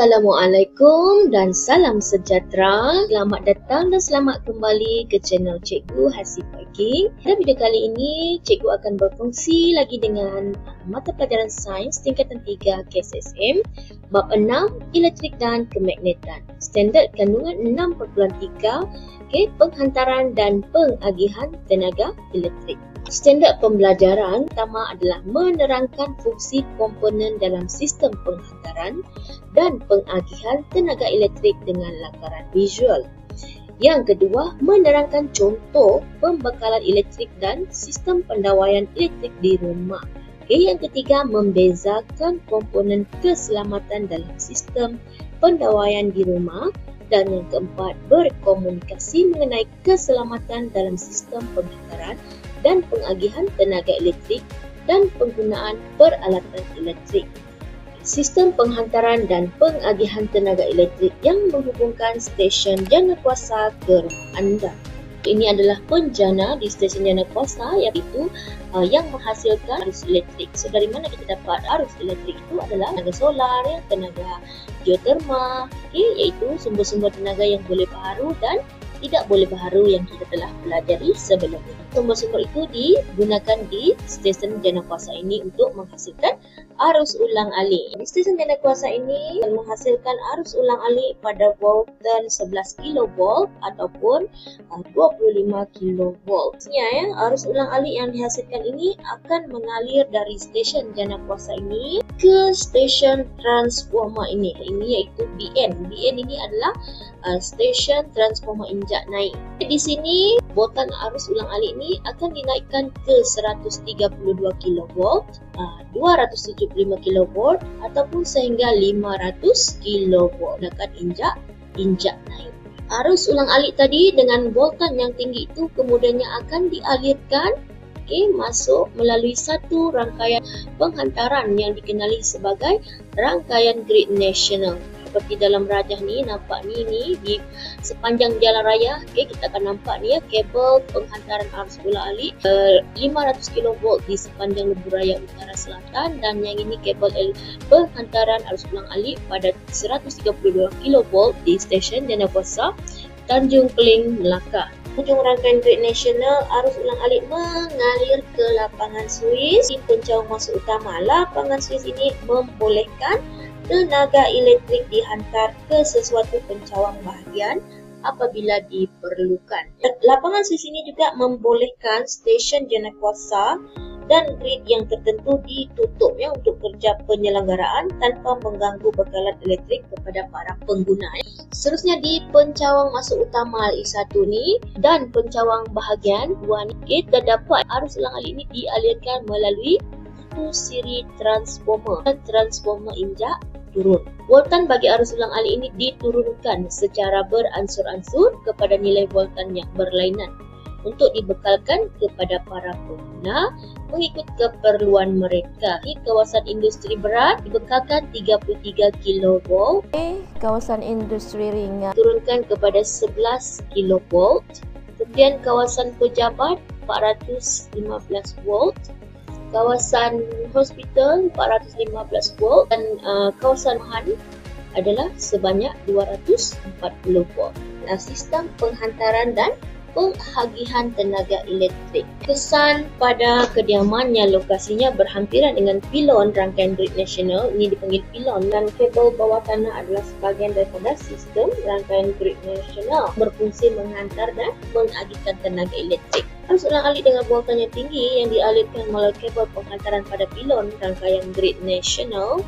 Assalamualaikum dan salam sejahtera. Selamat datang dan selamat kembali ke channel Cikgu Hasifah Eking. Dan video kali ini, Cikgu akan berkongsi lagi dengan mata pelajaran sains tingkatan 3 KSSM Bab 6, Elektrik dan Kemagnetan. Standard kandungan 6.3, Penghantaran dan Pengagihan Tenaga Elektrik. Standard pembelajaran pertama adalah menerangkan fungsi komponen dalam sistem penghantaran dan pengagihan tenaga elektrik dengan lakaran visual. Yang kedua, menerangkan contoh pembekalan elektrik dan sistem pendawaian elektrik di rumah. Yang ketiga, membezakan komponen keselamatan dalam sistem pendawaian di rumah. Dan yang keempat, berkomunikasi mengenai keselamatan dalam sistem penghantaran dan pengagihan tenaga elektrik dan penggunaan peralatan elektrik. Sistem penghantaran dan pengagihan tenaga elektrik yang menghubungkan stesen jana kuasa ke rumah anda. Ini adalah penjana di stesen jana kuasa, iaitu yang menghasilkan arus elektrik. So, dari mana kita dapat arus elektrik itu adalah tenaga solar, tenaga geotermal, iaitu sumber-sumber tenaga yang boleh baharu dan tidak boleh baharu yang kita telah pelajari sebelum ini. Sumber-sumber itu digunakan di stesen jana kuasa ini untuk menghasilkan arus ulang alik. Stesen jana kuasa ini menghasilkan arus ulang alik pada voltan 11 kV ataupun 25 kV. Arus ulang alik yang dihasilkan ini akan mengalir dari stesen jana kuasa ini ke stesen transformer ini. Ini iaitu BN. BN ini adalah stesen transformer injak naik. Di sini voltan arus ulang alik ini akan dinaikkan ke 132 kV, 275 kV ataupun sehingga 500 kV. Akan injak naik. Arus ulang alik tadi dengan voltan yang tinggi itu kemudiannya akan dialirkan masuk melalui satu rangkaian penghantaran yang dikenali sebagai rangkaian grid nasional. Seperti dalam rajah ni, nampak ni di sepanjang jalan raya, kita akan nampak kabel penghantaran arus ulang alik 500 kV di sepanjang lebuh raya utara selatan, dan yang ini kabel penghantaran arus ulang alik pada 132 kV di stesen jana kuasa Tanjung Keling, Melaka. Hujung rangkaian grid nasional, arus ulang alik mengalir ke lapangan suis di penjauh masuk utama. Lapangan suis ini membolehkan tenaga elektrik dihantar ke sesuatu pencawang bahagian apabila diperlukan. Lapangan suis ini juga membolehkan stesen jana kuasa dan grid yang tertentu ditutup untuk kerja penyelenggaraan tanpa mengganggu bekalan elektrik kepada para pengguna. Seterusnya di pencawang masuk utama I1 ni dan pencawang bahagian 2 ni, kita dapat arus ulang alik ini dialirkan melalui satu siri transformer dan transformer injak turun. Voltan bagi arus ulang alik ini diturunkan secara beransur-ansur kepada nilai voltan yang berlainan untuk dibekalkan kepada para pengguna mengikut keperluan mereka. Di kawasan industri berat dibekalkan 33 kV, kawasan industri ringan turunkan kepada 11 kV, kemudian kawasan pejabat 415 volt, kawasan hospital 415 volt dan kawasan Han adalah sebanyak 240 volt. Sistem penghantaran dan pengagihan tenaga elektrik. Kesan pada kediaman yang lokasinya berhampiran dengan pilon rangkaian grid nasional, ini dipanggil pilon, dan kabel bawah tanah adalah sebahagian daripada sistem rangkaian grid nasional berfungsi menghantar dan mengagihkan tenaga elektrik. Arus ulang alik dengan voltan yang tinggi yang dialirkan melalui kabel penghantaran pada pilon rangkaian grid nasional.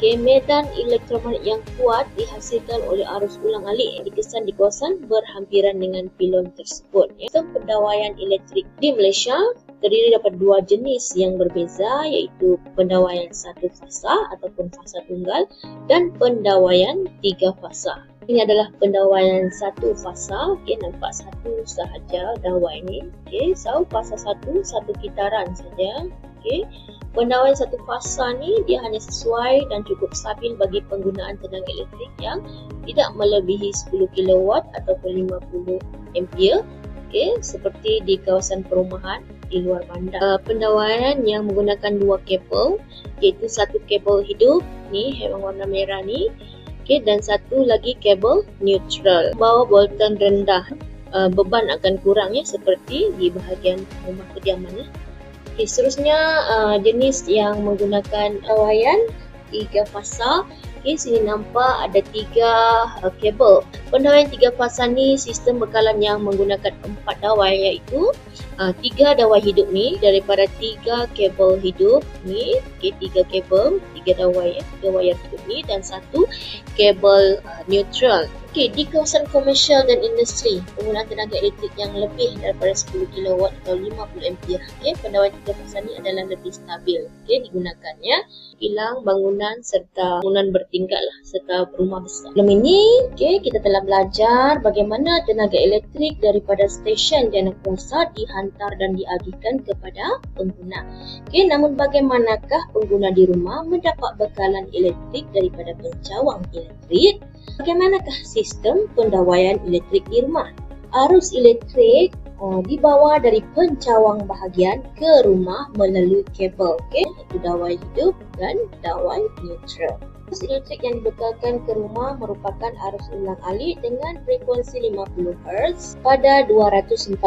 Medan elektromagnet yang kuat dihasilkan oleh arus ulang alik yang dikesan di kawasan berhampiran dengan pilon tersebut. Sistem pendawaian elektrik di Malaysia terdiri daripada dua jenis yang berbeza, iaitu pendawaian satu fasa ataupun fasa tunggal dan pendawaian tiga fasa. Ini adalah pendawaian satu fasa, nampak satu sahaja dawai ini. So fasa satu kitaran saja. Pendawaian satu fasa ni dia hanya sesuai dan cukup stabil bagi penggunaan tenaga elektrik yang tidak melebihi 10 kW ataupun 50 ampere, seperti di kawasan perumahan di luar bandar. Pendawaian yang menggunakan dua kabel, iaitu satu kabel hidup ni yang warna merah ni sedikit dan satu lagi kabel neutral. Bawa voltan rendah, beban akan kurang ya, seperti di bahagian rumah kediaman ya. Okay, seterusnya jenis yang menggunakan wayan 3 fasa. Okay, sini nampak ada 3 kabel. Pendawaian 3 fasa ni sistem bekalan yang menggunakan 4 dawai, iaitu 3 dawai hidup ni daripada 3 kabel hidup ni. Okay, 3 kabel, 3 dawai ya, 3 wayar hidup ni dan 1 kabel neutral. Okay, di kawasan komersial dan industri, penggunaan tenaga elektrik yang lebih daripada 10 kW atau 50 ampere. Okay, pendawaian 3 fasa ni adalah lebih stabil. Okay, digunakannya kilang, bangunan serta bangunan bertingkat lah, serta rumah besar. Sebelum ini, okay, kita telah belajar bagaimana tenaga elektrik daripada stesen janakuasa dihantar dan diagihkan kepada pengguna. Okay, namun bagaimanakah pengguna di rumah mendapat bekalan elektrik daripada pencawang elektrik? Bagaimanakah sistem pendawaian elektrik di rumah? Arus elektrik dibawa dari pencawang bahagian ke rumah melalui kabel, okay? Itu dawai hidup dan dawai neutral. Arus elektrik yang dibekalkan ke rumah merupakan arus ulang-alik dengan frekuensi 50 Hz pada 240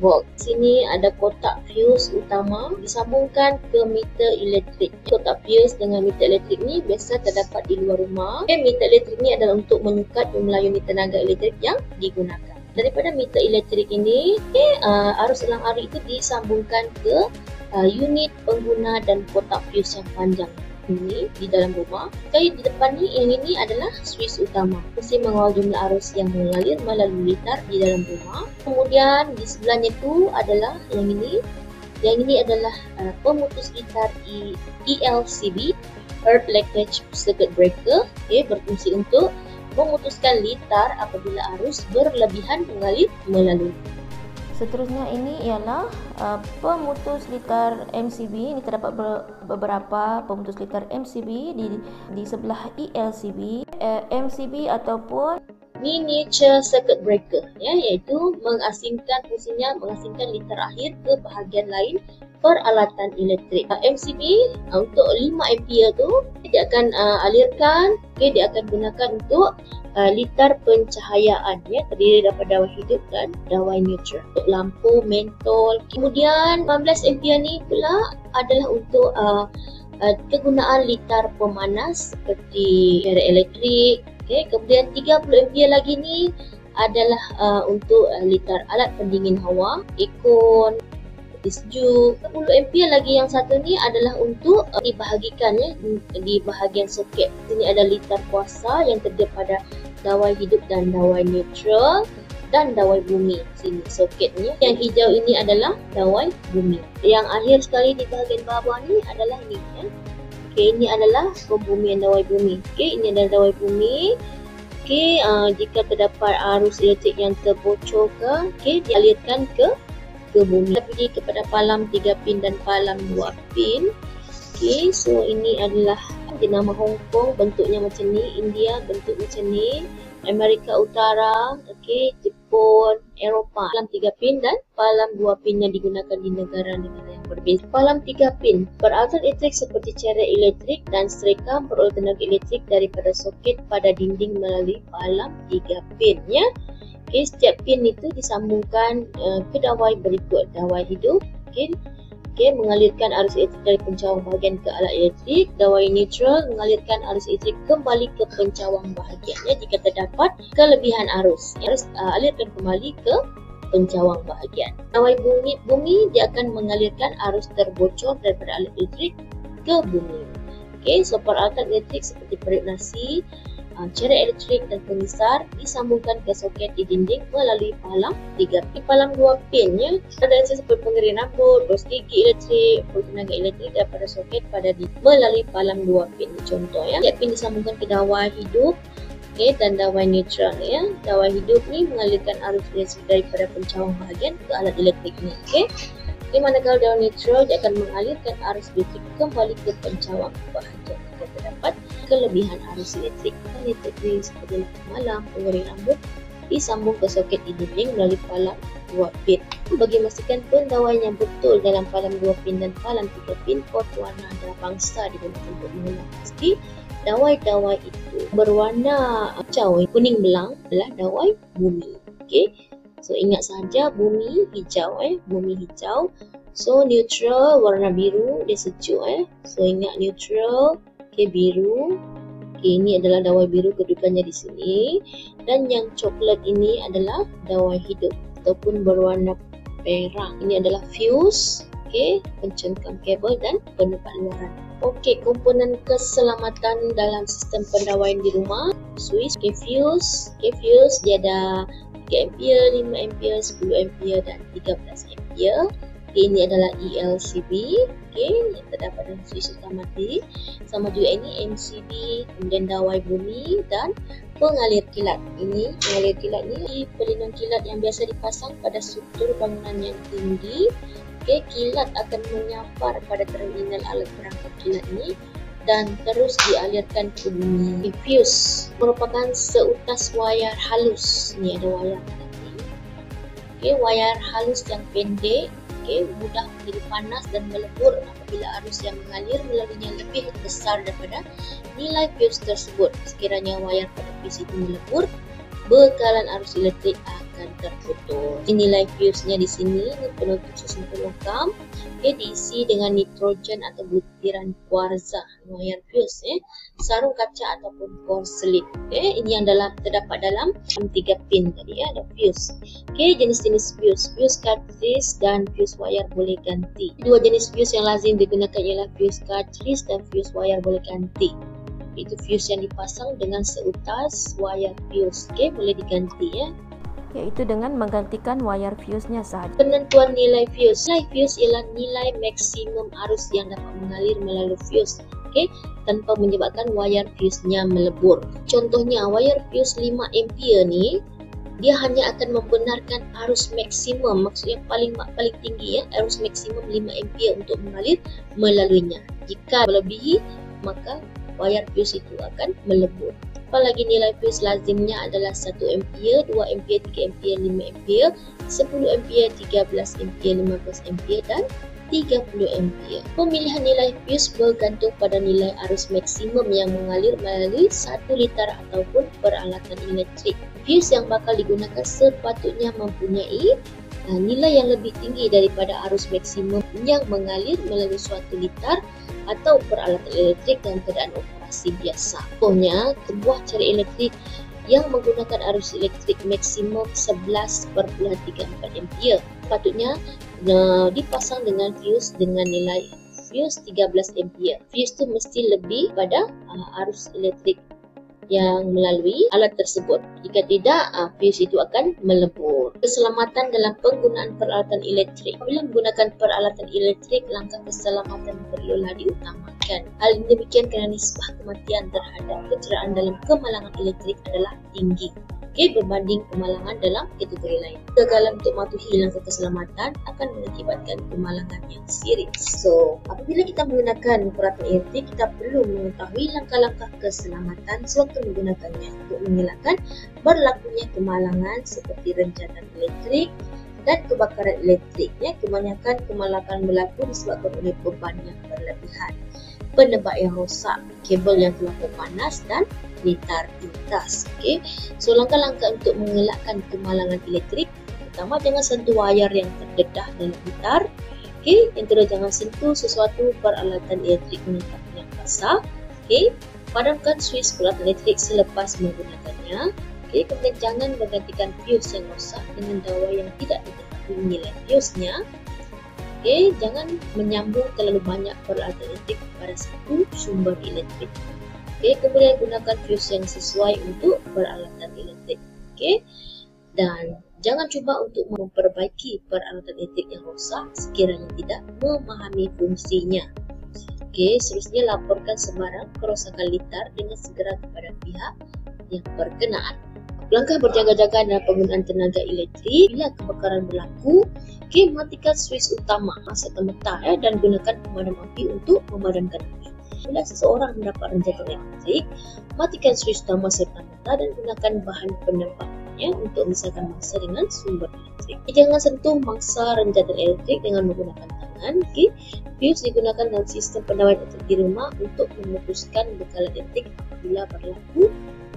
volt. Sini ada kotak fuse utama disambungkan ke meter elektrik. Kotak fuse dengan meter elektrik ni biasa terdapat di luar rumah. Okay, meter elektrik ni adalah untuk menyukat jumlah unit tenaga elektrik yang digunakan. Daripada meter elektrik ini, arus ulang-alik itu disambungkan ke unit pengguna dan kotak fuse yang panjang ini di dalam rumah. Jadi di depan ni, yang ini adalah suis utama. Mesti mengawal jumlah arus yang mengalir melalui litar di dalam rumah. Kemudian di sebelahnya itu adalah yang ini. Yang ini adalah pemutus litar ELCB, Earth Linkage Circuit Breaker. Okay, berfungsi untuk memutuskan litar apabila arus berlebihan mengalir melalui. Seterusnya ini ialah pemutus litar MCB. Ini terdapat beberapa pemutus litar MCB di sebelah ELCB, MCB ataupun miniature circuit breaker ya, iaitu mengasingkan, fungsinya mengasingkan litar akhir ke bahagian lain peralatan elektrik. MCB untuk 5 ampere tu dia akan alirkan, okay, dia akan gunakan untuk litar pencahayaan ya, terdiri daripada dawai hidup dan dawai neutral untuk lampu, mentol. Kemudian 15 ampere ni pula adalah untuk kegunaan litar pemanas seperti tirai elektrik. Okay, kemudian 30 ampere lagi ni adalah untuk litar alat pendingin hawa, aircon, sejuk. 10 ampere lagi yang satu ni adalah untuk dibahagikannya di bahagian soket. Sini ada litar kuasa yang terdiri pada dawai hidup dan dawai neutral dan dawai bumi. Sini soketnya. Yang hijau ini adalah dawai bumi. Yang akhir sekali di bahagian bawah ni adalah ini ya. Okay, ini adalah pembumian dawai bumi. Okay, ini adalah dawai bumi. Okay, jika terdapat arus elektrik yang terbocor ke, okay, dialirkan ke bumi. Kita pergi kepada palam 3 pin dan palam 2 pin. Okay, so ini adalah jenama Hong Kong, bentuknya macam ni. India bentuk macam ni. Amerika Utara, okay, Jepun, Eropah. Palam 3 pin dan palam 2 pin yang digunakan di negara-negara yang berbeza. Palam 3 pin, peralatan elektrik seperti cerai elektrik dan serika peroleh tenaga elektrik daripada soket pada dinding melalui palam 3 pin ya. Okay, setiap pin itu disambungkan ke dawai berikut. Dawai hidup, okay, mengalirkan arus elektrik dari pencawang bahagian ke alat elektrik. Dawai neutral mengalirkan arus elektrik kembali ke pencawang bahagiannya jika terdapat kelebihan arus. Arus alirkan kembali ke pencawang bahagian. Dawai bumi dia akan mengalirkan arus terbocor daripada alat elektrik ke bumi. Okay, so peralatan elektrik seperti perit nasi, cerai elektrik dan pengisar disambungkan ke soket di dinding melalui palam 3 pin. Palam 2 pin ya, ada seperti pengering rambut, dos gigi elektrik, tenaga elektrik daripada soket pada dinding melalui palam 2 pin contoh ya. Setiap pin disambungkan ke dawai hidup, okay, dan dawai neutral ya. Dawai hidup ni mengalirkan arus elektrik daripada pencawang bahagian ke alat elektrik ni, okay. Di manakala dawai neutral dia akan mengalirkan arus elektrik kembali ke pencawang bahagian jika terdapat kelebihan arus elektrik. Elektrik seperti malam, pengering rambut disambung ke soket di dinding melalui palam 2 pin. Bagi memastikan pendawaian yang betul dalam palam 2 pin dan palam 3 pin, kod warna dan bangsa digunakan untuk mengenal pasti Dawai-dawai itu berwarna hijau, kuning belang adalah dawai bumi. Okey. So ingat saja bumi hijau, bumi hijau. So neutral warna biru, dia sejuk, So ingat neutral, okey, biru. Okey, ini adalah dawai biru kedudukannya di sini. Dan yang coklat ini adalah dawai hidup ataupun berwarna perak. Ini adalah fuse, okey, pencengkam kabel dan penutup luaran. Okey, komponen keselamatan dalam sistem pendawaian di rumah, switch, okey, fuse. Okey, fuse dia ada 3 ampere, 5 ampere, 10 ampere dan 13 ampere. Okay, ini adalah ELCB, okey, yang terdapat dalam switch utama tadi. Sama juga ini MCB, kemudian dawai bumi dan pengalir kilat. Ini pengalir kilat ni pelindung kilat yang biasa dipasang pada struktur bangunan yang tinggi. Okey, kilat akan menyambar pada terminal alat perangkap kilat ini dan terus dialirkan ke bumi. Fuse merupakan seutas wayar halus. Ini ada wayar tadi. Okey, wayar halus yang pendek, okey, mudah menjadi panas dan melebur apabila arus yang mengalir melaluinya lebih besar daripada nilai fuse tersebut. Sekiranya wayar pada fuse itu melebur, bekalan arus elektrik akan terputus. Ini nilai fuse-nya di sini, ini penutup sistem logam, okay, diisi dengan nitrogen atau butiran kuarsa, wayar fuse, sarung kaca ataupun korselit. Okay, ini yang dalam terdapat dalam 3 pin tadi, ada fuse. Okay, jenis-jenis fuse, fuse cartridge dan fuse wayar boleh ganti. Dua jenis fuse yang lazim digunakan ialah fuse cartridge dan fuse wayar boleh ganti. Itu fuse yang dipasang dengan seutas wayar fuse, okey, boleh diganti, iaitu dengan menggantikan wayar fuse-nya sahaja. Penentuan nilai fuse. Nilai fuse ialah nilai maksimum arus yang dapat mengalir melalui fuse, okey, tanpa menyebabkan wayar fuse-nya melebur. Contohnya wayar fuse 5 ampere ni, dia hanya akan membenarkan arus maksimum, maksudnya paling tinggi, arus maksimum 5 ampere untuk mengalir melaluinya. Jika melebihi, maka wayar fuse itu akan melebur. Apalagi nilai fuse lazimnya adalah 1 ampere, 2 ampere, 3 ampere, 5 ampere, 10 ampere, 13 ampere, 15 ampere dan 30 ampere. Pemilihan nilai fuse bergantung pada nilai arus maksimum yang mengalir melalui 1 liter ataupun peralatan elektrik. Fuse yang bakal digunakan sepatutnya mempunyai nilai yang lebih tinggi daripada arus maksimum yang mengalir melalui suatu litar atau peralatan elektrik dalam keadaan operasi biasa. Contohnya, sebuah cerai elektrik yang menggunakan arus elektrik maksimum 11.34 ampere patutnya dipasang dengan fuse dengan nilai fuse 13 ampere. Fuse itu mesti lebih pada arus elektrik yang melalui alat tersebut. Jika tidak, fuse itu akan melebur. Keselamatan dalam penggunaan peralatan elektrik. Bila menggunakan peralatan elektrik, langkah keselamatan perlulah diutamakan. Hal ini demikian kerana nisbah kematian terhadap kecederaan dalam kemalangan elektrik adalah tinggi, okey, berbanding kemalangan dalam kategori lain. Kegagalan untuk mematuhi langkah keselamatan akan mengakibatkan kemalangan yang serius. So, apabila kita menggunakan peralatan elektrik, kita perlu mengetahui langkah-langkah keselamatan sewaktu menggunakannya untuk mengelakkan berlakunya kemalangan seperti rencanan elektrik dan kebakaran elektrik. Kebanyakan kemalangan berlaku disebabkan oleh beban yang berlebihan, penebak yang rosak, kabel yang terlalu panas dan litar pintas. Okey, so langkah-langkah untuk mengelakkan kemalangan elektrik. Pertama, jangan sentuh wayar yang terdedah dalam litar. Okey, yang kedua, jangan sentuh sesuatu peralatan elektrik yang basah. Okey, padamkan suis peralatan elektrik selepas menggunakannya. Okey, kemudian jangan menggantikan fuse yang rosak dengan dawai yang tidak diketahui nilai fuse-nya. Okey, jangan menyambung terlalu banyak peralatan elektrik pada satu sumber elektrik. Okey, kemudian gunakan fuse yang sesuai untuk peralatan elektrik. Okey, dan jangan cuba untuk memperbaiki peralatan elektrik yang rosak sekiranya tidak memahami fungsinya. Okey, seterusnya laporkan sebarang kerosakan litar dengan segera kepada pihak yang berkenaan. Langkah berjaga-jaga dalam penggunaan tenaga elektrik. Bila kebakaran berlaku, okey, matikan suis utama serta-merta dan gunakan pemadam api untuk memadamkan api. Bila seseorang mendapat rencanan elektrik, matikan suis utama serta-merta dan gunakan bahan penebak untuk memisahkan mangsa dengan sumber elektrik. Jangan sentuh mangsa rencanan elektrik dengan menggunakan tangan. tangan. Okay. Fuse digunakan dalam sistem pendawaian elektrik di rumah untuk memutuskan bekalan elektrik apabila berlaku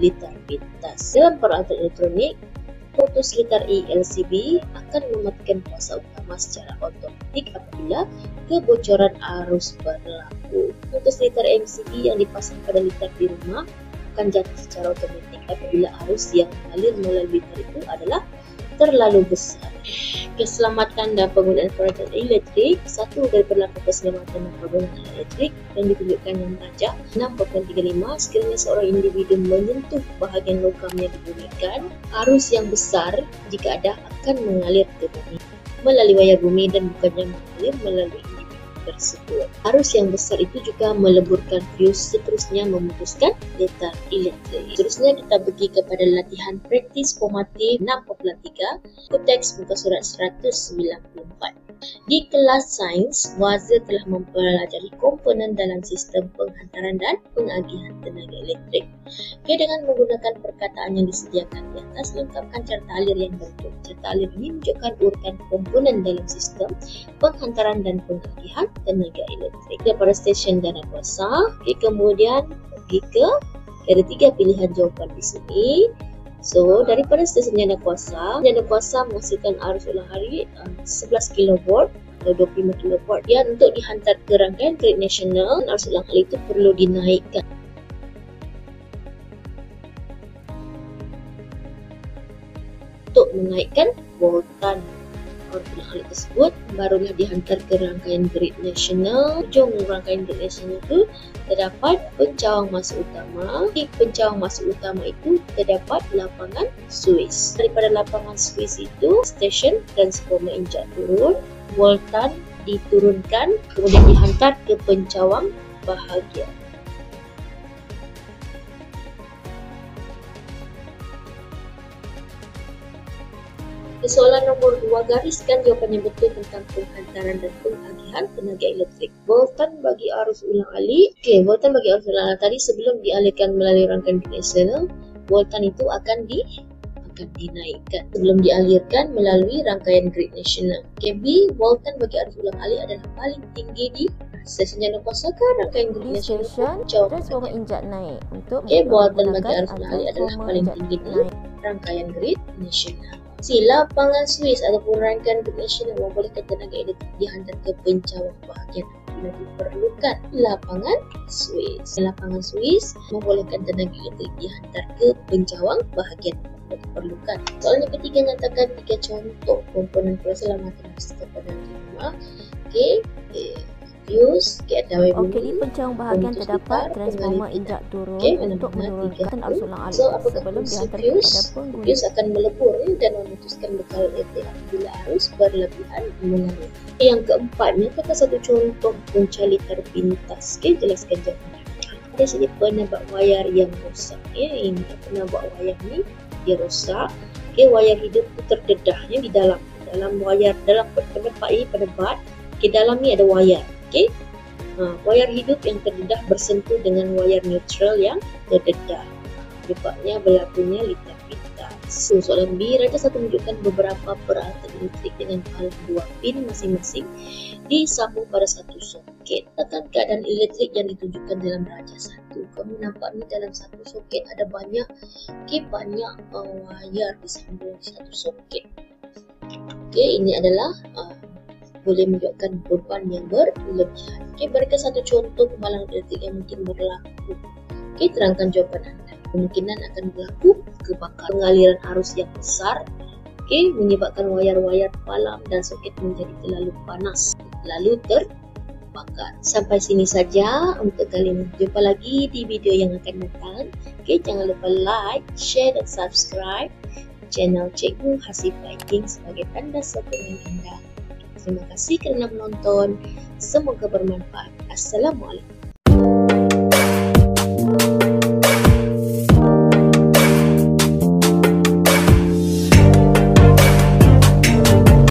litar pintas. Dalam peralatan elektronik, putus litar ELCB akan mematikan kuasa utama secara otomatik apabila kebocoran arus berlaku. Putus litar MCB yang dipasang pada litar di rumah akan jatuh secara otomatik apabila arus yang mengalir melalui litar itu adalah terlalu besar. Keselamatan dan penggunaan peralatan elektrik. Satu, daripada pelaku keselamatan dan penggunaan elektrik yang ditunjukkan yang tajam 6.35, sekiranya seorang individu menyentuh bahagian logam yang dibunyikan, arus yang besar jika ada akan mengalir ke bumi melalui wayar bumi dan bukannya mengalir melalui individu tersebut. Arus yang besar itu juga meleburkan fuse, seterusnya memutuskan litar elektrik. Seterusnya kita pergi kepada latihan praktis formatif 6.3, teks buka surat 194. Di kelas sains, Hz telah mempelajari komponen dalam sistem penghantaran dan pengagihan tenaga elektrik. Oke, dengan menggunakan perkataan yang disediakan di atas, lengkapkan carta alir yang bentuk. Carta alir ini menunjukkan urutan komponen dalam sistem penghantaran dan pengagihan tenaga elektrik. Pada stesen dana kuasa, oke, kemudian pergi ke ada 3 pilihan jawapan di sini. So, daripada stesen dana kuasa menghasilkan arus ulang hari 11 kV atau 25 kV. Dan untuk dihantar ke rangkaian grid nasional, arus ulang hari itu perlu dinaikkan. Untuk menaikkan voltan arus ulang hari tersebut, barulah dihantar ke rangkaian grid nasional. Ujung rangkaian grid nasional itu terdapat pencawang masuk utama. Di pencawang masuk utama itu terdapat lapangan Swiss. Daripada lapangan Swiss itu, stesen transformer injak turun, voltan diturunkan, kemudian dihantar ke pencawang bahagian. Soalan nomor 2, gariskan jawapan yang betul tentang penghantaran dan pengagihan tenaga elektrik. Voltan bagi arus ulang alik. Okey, voltan bagi arus ulang alik tadi sebelum dialirkan melalui rangkaian nasional, voltan itu akan dinaikkan sebelum dialirkan melalui rangkaian grid nasional. Okey, B, voltan bagi arus ulang alik adalah paling tinggi di stesen dana kuasa ke rangkaian grid nasional. Transformer injak naik untuk okay, voltan bagi arus ulang alik adalah paling tinggi di rangkaian grid nasional. Si lapangan Swiss ataupun rangkaian grid nasional membolehkan tenaga elektrik dihantar ke pencawang bahagian apabila diperlukan. Lapangan Swiss membolehkan tenaga elektrik dihantar ke pencawang bahagian apabila diperlukan. Soalan yang ketiga, nyatakan 3 contoh komponen keselamatan sistem pendawaian rumah. Okey, fuse, dawai bumi. Okey, di pencawang bahagian terdapat transformer injak turun untuk menurunkan arus ulang alik. So, apabila fuse akan melebur dan memutuskan bekalan elektrik apabila arus berlebihan mengalir. Yang keempat, nyatakan 1 contoh punca litar pintas. Okey, jelaskan jawapan. Ada sini penambak wayar yang rosak. Ini penambak wayar ni dia rosak. Okey, wayar hidup tu terdedahnya di dalam wayar, dalam tempat ini pada bat. Okey, dalam ni ada wayar. Okey, wayar hidup yang terdedah bersentuh dengan wayar neutral yang terdedah. Akibatnya berlakunya litar pintas. Soalan B, raja 1 menunjukkan beberapa peralatan elektrik dengan alat 2 pin masing-masing disambung pada 1 soket. Tekan keadaan elektrik yang ditunjukkan dalam raja 1. Kamu nampak ni dalam 1 soket ada banyak wayar disambung di 1 soket. Okey, ini adalah boleh menunjukkan beban yang berlebihan. Okey, berikan 1 contoh kemalangan elektrik yang mungkin berlaku. Okey, terangkan jawapan anda. Kemungkinan akan berlaku kebakaran. Pengaliran arus yang besar, okey, menyebabkan wayar-wayar palam dan soket menjadi terlalu panas, lalu terbakar. Sampai sini saja untuk kali ini. Jumpa lagi di video yang akan datang. Okey, jangan lupa like, share dan subscribe channel Cikgu Hasifah Eking sebagai tanda sokongan anda. Terima kasih kerana menonton. Semoga bermanfaat. Assalamualaikum.